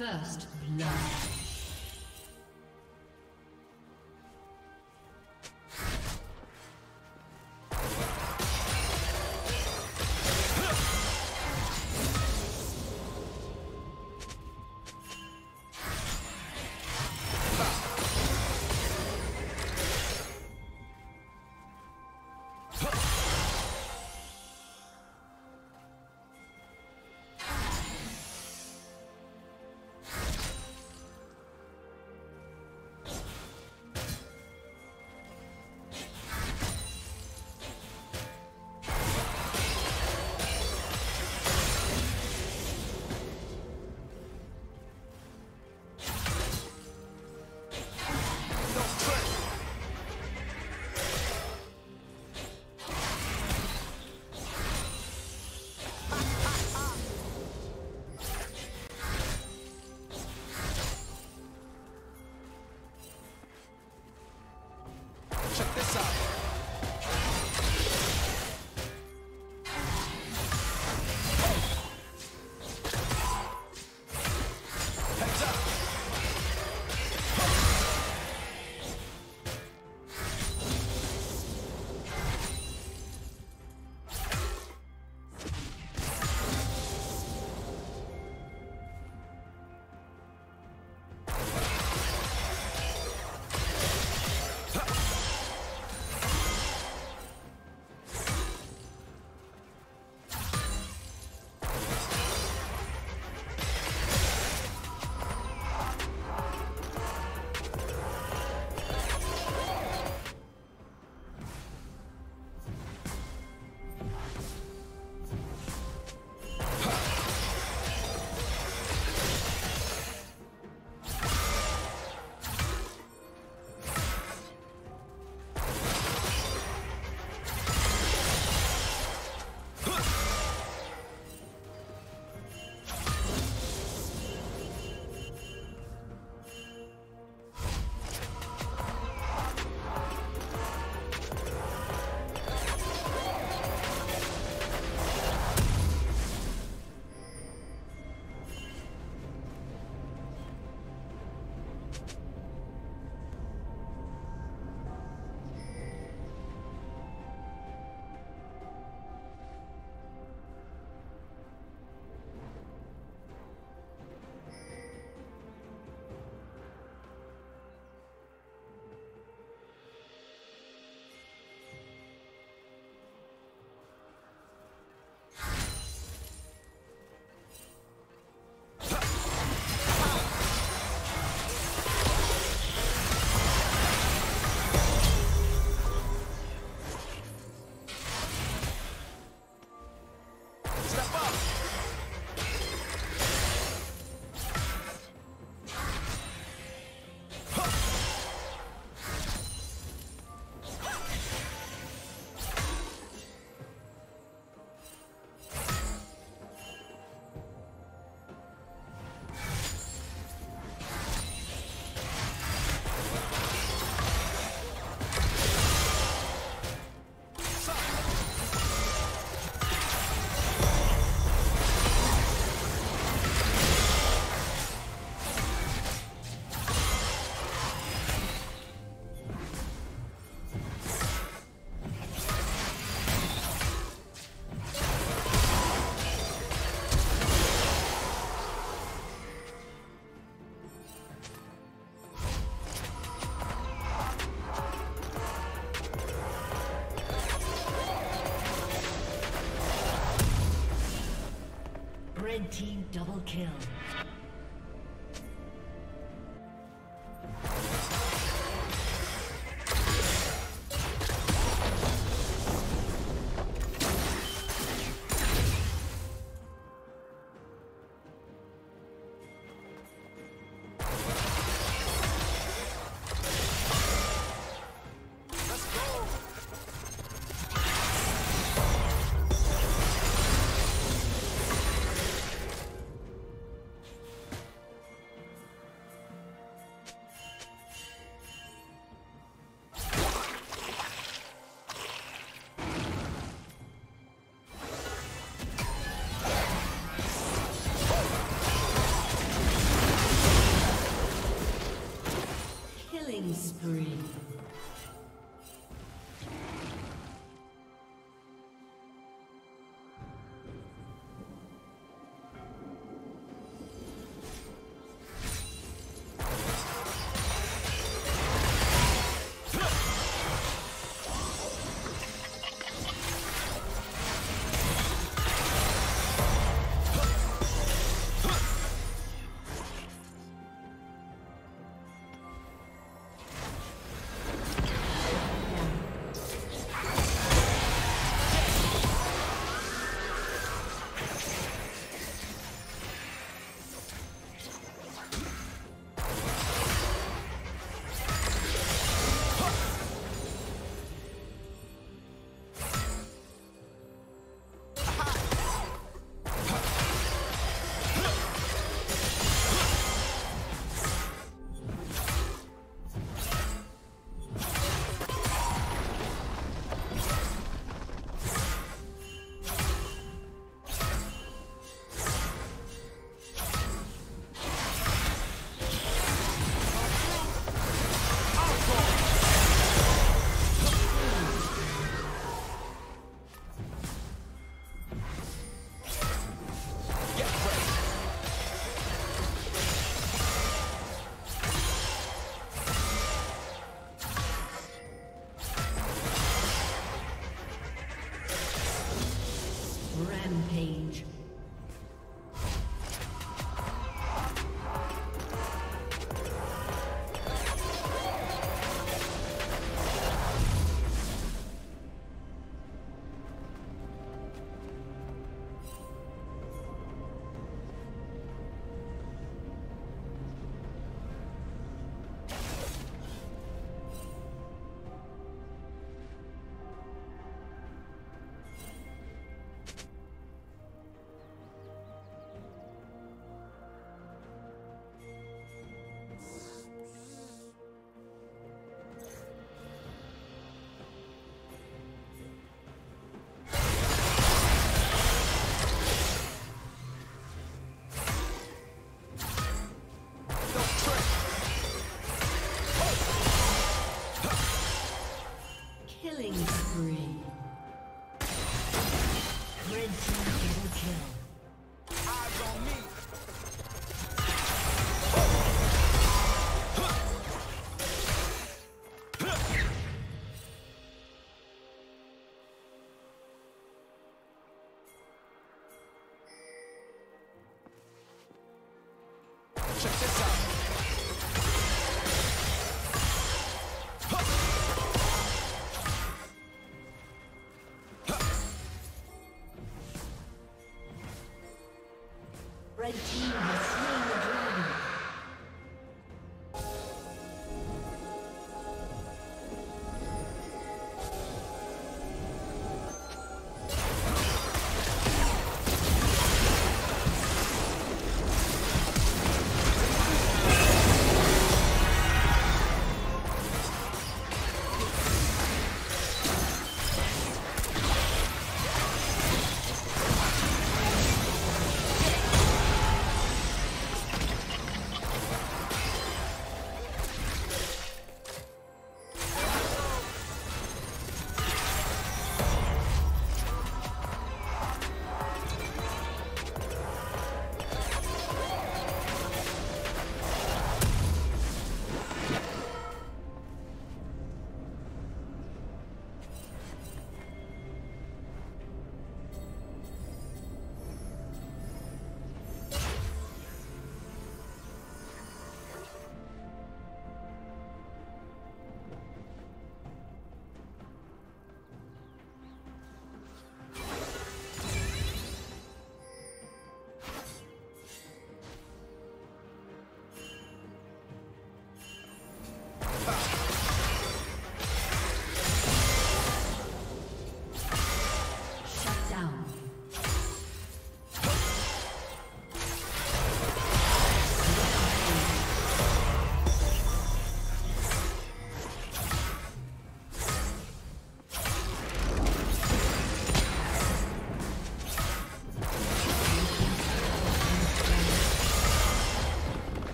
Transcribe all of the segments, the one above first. First blood. Red team double kill. spree.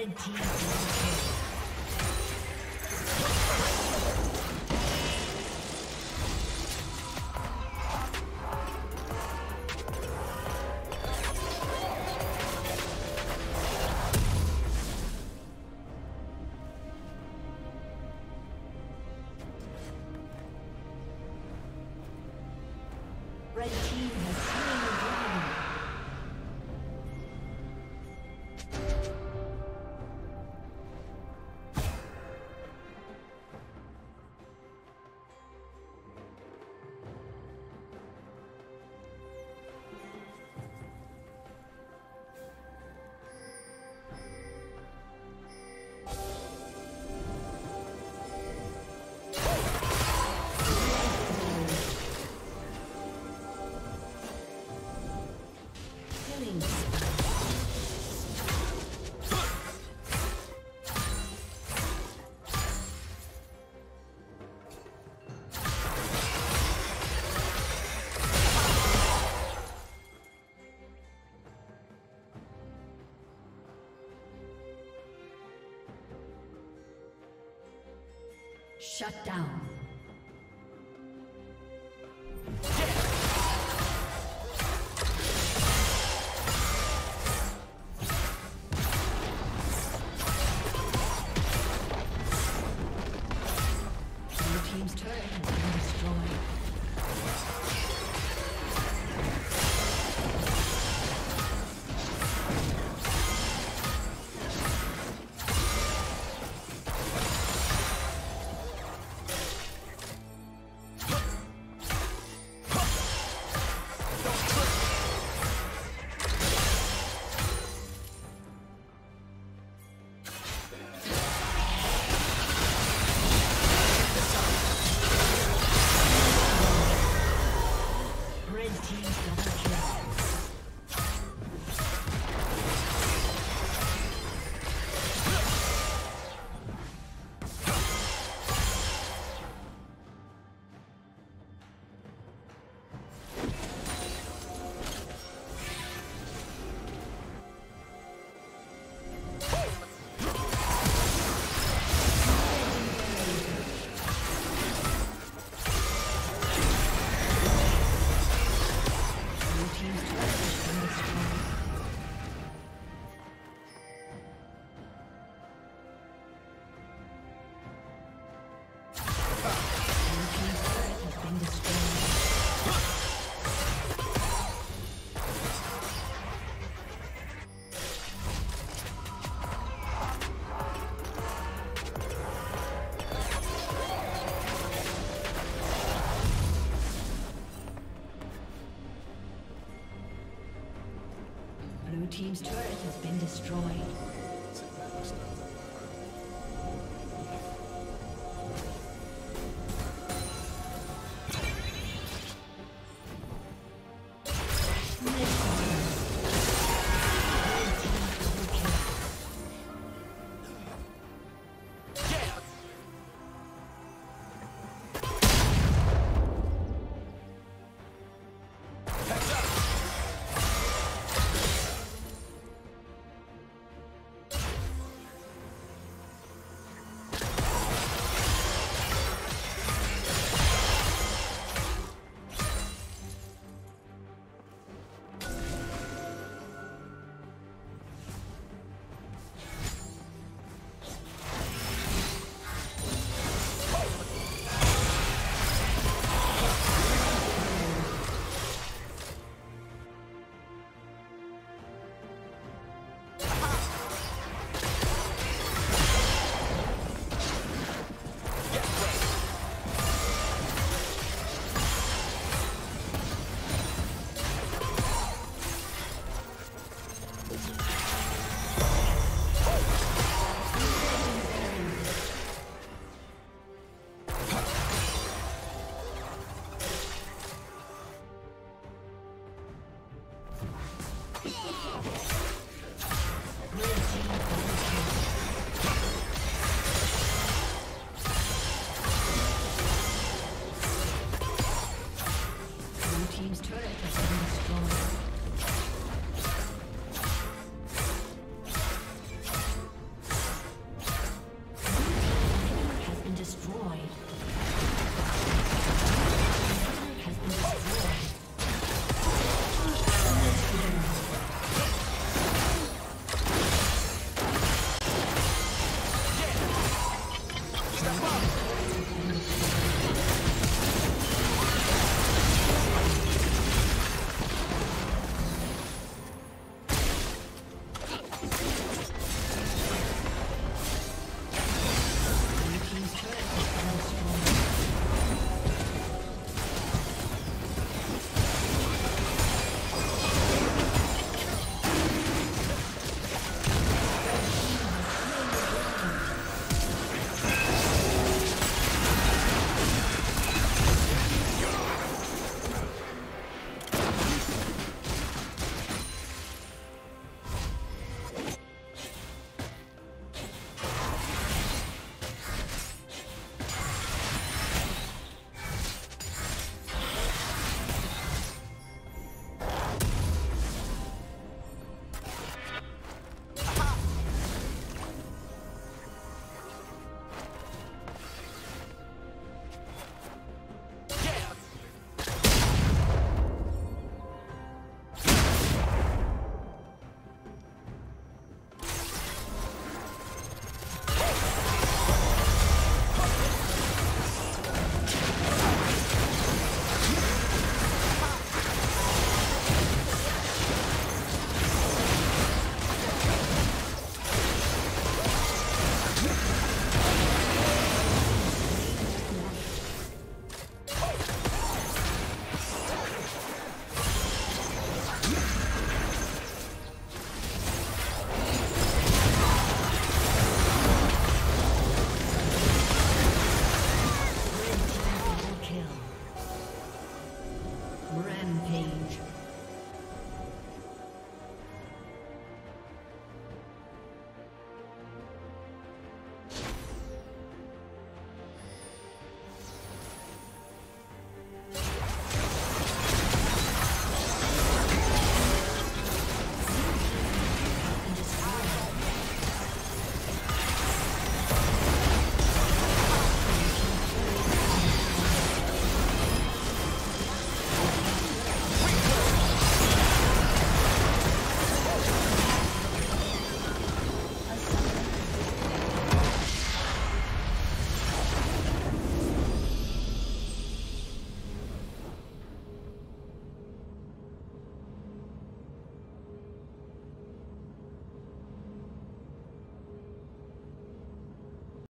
Red team. Red team has slain the dragon. Shut down.